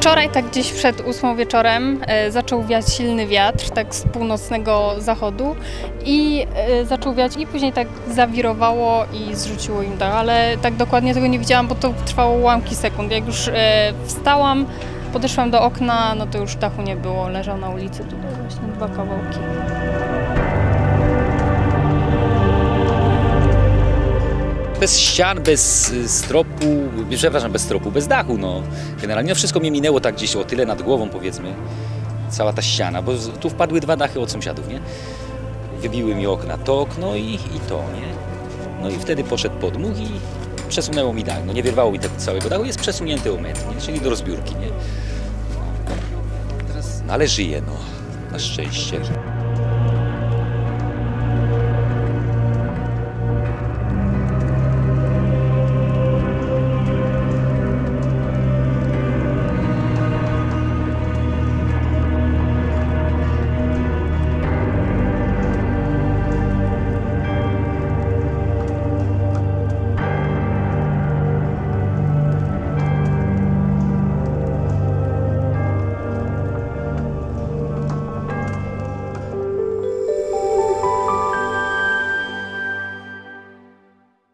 Wczoraj, tak gdzieś przed 8 wieczorem, zaczął wiać silny wiatr, tak z północnego zachodu i zaczął wiać i później tak zawirowało i zrzuciło im dach, ale tak dokładnie tego nie widziałam, bo to trwało ułamki sekund. Jak już wstałam, podeszłam do okna, no to już dachu nie było, leżał na ulicy, tutaj właśnie 2 kawałki. Bez ścian, bez stropu, przepraszam, bez stropu, bez dachu, no. Generalnie wszystko mnie minęło tak gdzieś o tyle nad głową, powiedzmy, cała ta ściana, bo tu wpadły 2 dachy od sąsiadów, nie? Wybiły mi okna, to okno i to, nie? No i wtedy poszedł podmuch i przesunęło mi dach, no nie wyrwało mi tego całego dachu, jest przesunięty o metr, nie? Czyli do rozbiórki, nie? No, ale żyje, no, na szczęście.